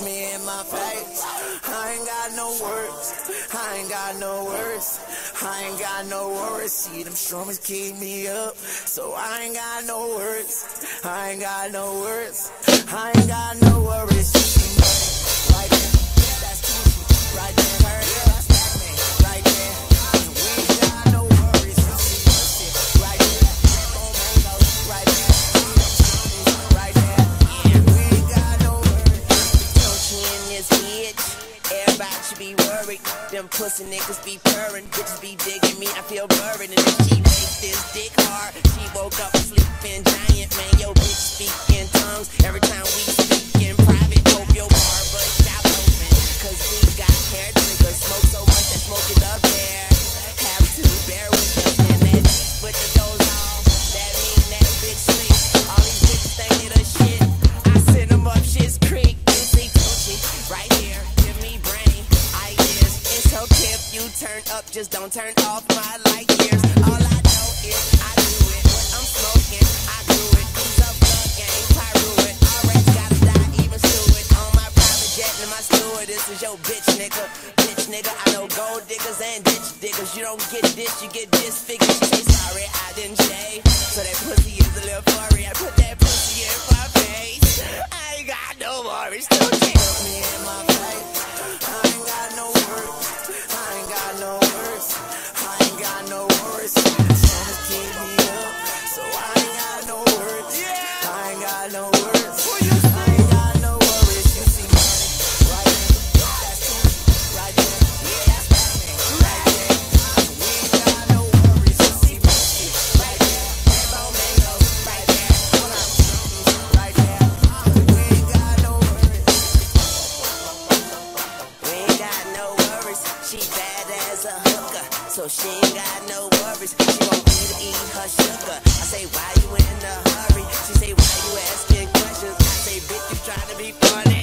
punch me in my face. I ain't got no words, I ain't got no words, I ain't got no worries. See them strummers keep me up, so I ain't got no words, I ain't got no words, I ain't got no worries. Everybody should be worried. Them pussy niggas be purring. Bitches be digging me, I feel buried. And if she make this dick hard, she woke up a sleeping giant. Man, yo bitch speak in tongues. Every time we speak in private, hope your barber shop open, cause we got hair triggers. Smoke so much that smoke is up there. Have to bear with us. And that bitch with the doors off, that mean that bitch sleep. All these bitches think they the shit, I send them up shit's creek. You see Gucci right here, turn up, just don't turn off my light years. All I know is I do it. What I'm smoking, I do it. Who's up, blood game, pyro it. Already gotta die, even steward. On my private jet and my steward. This is your bitch, nigga. Bitch, nigga, I know gold diggers and ditch diggers. You don't get this, you get disfigured. She's sorry, I didn't shave, so that pussy is a little furry. I put that pussy in my face. I ain't got no worries, don't take me in my face. I ain't got no worries. She bad as a hooker, so she ain't got no worries. She gon' be to eat her sugar. I say, why you in a hurry? She say, why you asking questions? I say, bitch, you trying to be funny.